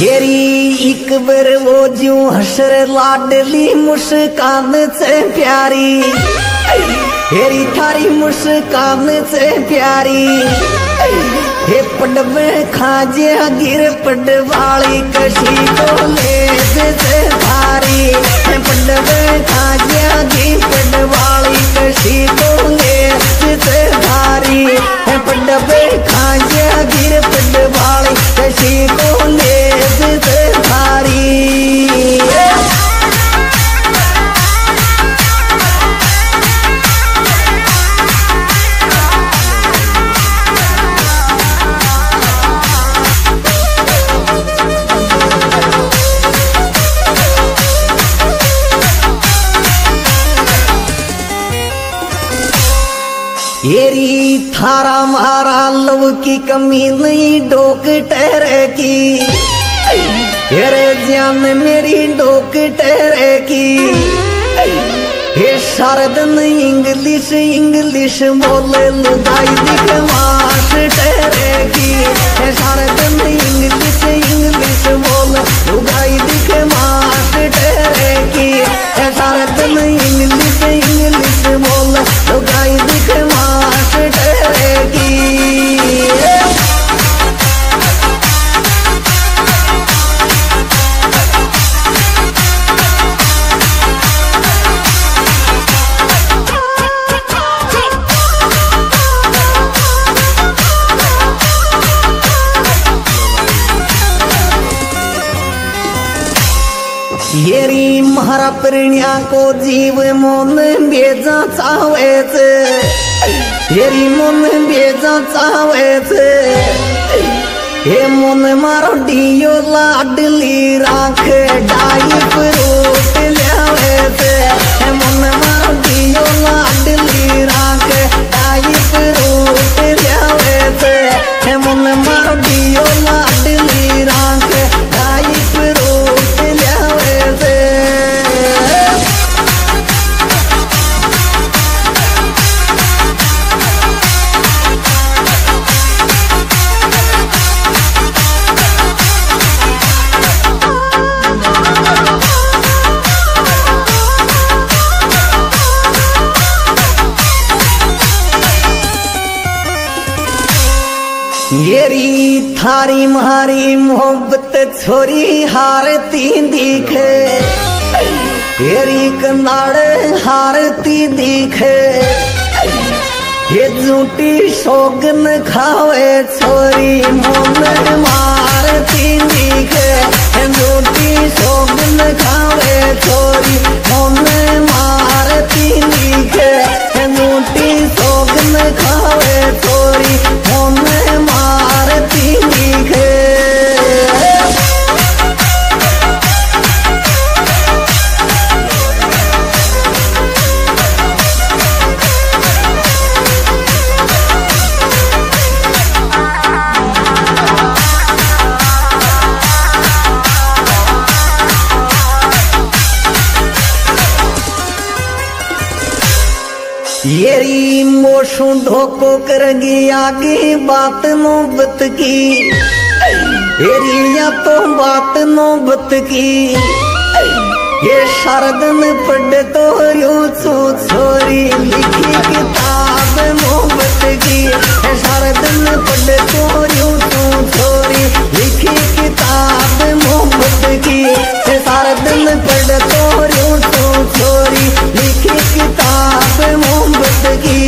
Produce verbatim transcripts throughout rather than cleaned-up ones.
येरी एक बार वो जो हसर लाडली मुस्कान से प्यारी, येरी थारी मुस्कान से प्यारी, हे पड़वे खाजे गिर पड़ वाली कशी को ले से भारी, हे पड़वे खाजे गिर पड़ वाली कशी को ले से भारी, हे पड़वे खाजे गिर पड़ वाली कशी को ले येरी थारा मारा लव की कमी नहीं डोक ठहरे की, येरे जान मेरी डोक ठहरे की, ये शारद नहीं इंग्लिश इंग्लिश बोले लुदाई दिखवास ठहरे की, ये शारद नहीं इंग्लिश इंग्लिश बोले लुदाई दिखवास ठहरे की, ये शारद नहीं इंग्लिश इंग्लिश बोले लुदाई दिखवास येरी महारा प्रणिया को जीव मन बेजा चावे से, येरी मन बेजा चावे से, ये मन मारो डियो लाडली राख डाई फ्रूट लियावे से, ये मन मारो डियो लाडली राख डाई फ्रूट लियावे से, ये मन मारो डियो लाडली राख डाई फ्रूट येरी थारी मारी मोहब्बत छोरी हारती दिखे, येरी कंदाड़े हारती दिखे, ये झूठी शोगन खावे छोरी मन मारती दिखे, ये झूठी शोगन खावे छोरी मन मारती दिखे, ये झूठी शोगन खावे छोरी मन मारती दिखे। येरी मोशु ढोको करगी आगे बात नोबत की, येरी या तो बात नोबत की, ये शारदन पढ़ तो रू छो छोरी लिखी किताब नोबत की, ये शारदन पढ़ तो रू छो छोरी लिखी किताब नोबत की, ये शारदन पढ़ तो रू छो छोरी लिखी किताब नोबत की।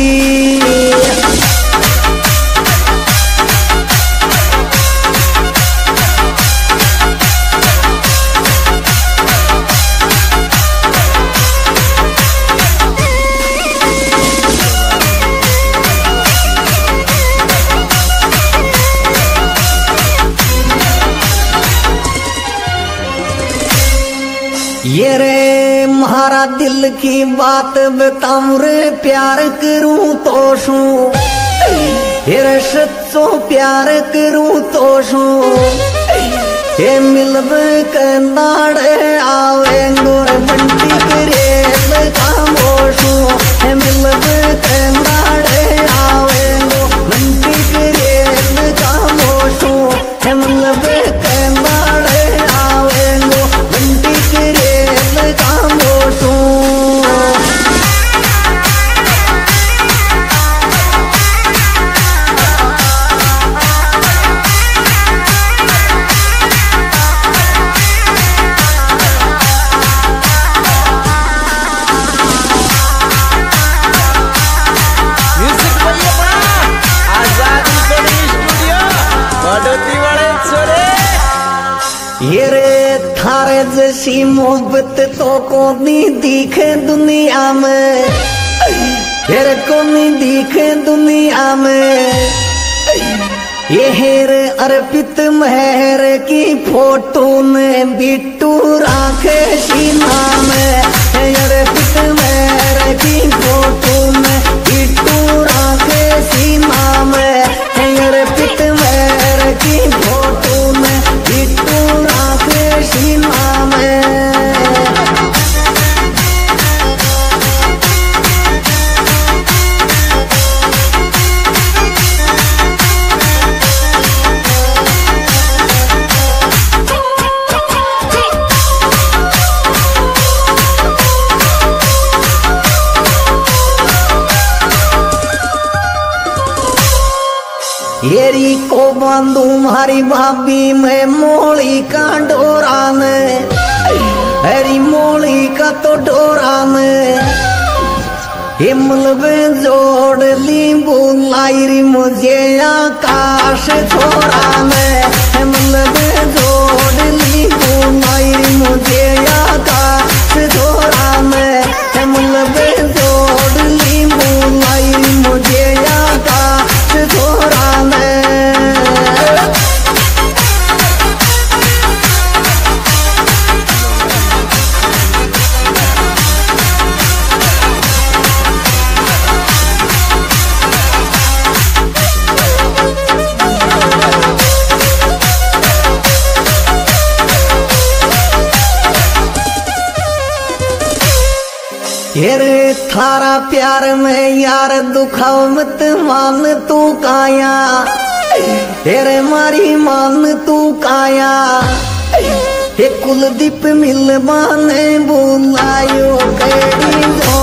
येरे महारा दिल की बात बताऊं रे प्यार करूं तो शू, येरे सच्चो प्यार करूं तो शू, ये मिलवे कंदाड़े आवे गोर बंटी करे खामोशू, ये मिलवे कंदाड़े आवे गोर बंटी करे खामोशू, ये मिलवे कंदाड़े ये रे थारे जैसी मोहब्बत तो को नहीं दिखे दुनिया में, तेरे को नहीं दिखे दुनिया में। ये हेर अर्पित मेहर की फोटो में बिट्टू राखे सीमा में, अर्पित मेहर की फोटो में बिट्टू राखे सीमा में, अर्पित मेहर की फोटो में बिट्टू राखे सीमा में। येरी को बांधू मारी भाभी मैं मोली का डोरा में, हेरी मोली का तो डोरा में। हिमल में जोड़ ली बुलाई मुझे आकाश छोरा में, हिमल में जोड़ ली बुलाई मुझे आकाश छोरा में, हिमल में जोड़ ली बुलाई मुझे आकाश छोरा में। हेरे थारा प्यार में यार दुखाओ मत मान तू काया, हेरे मारी मान तू काया। हे कुलदीप मिलवाने बुलायो कैडी।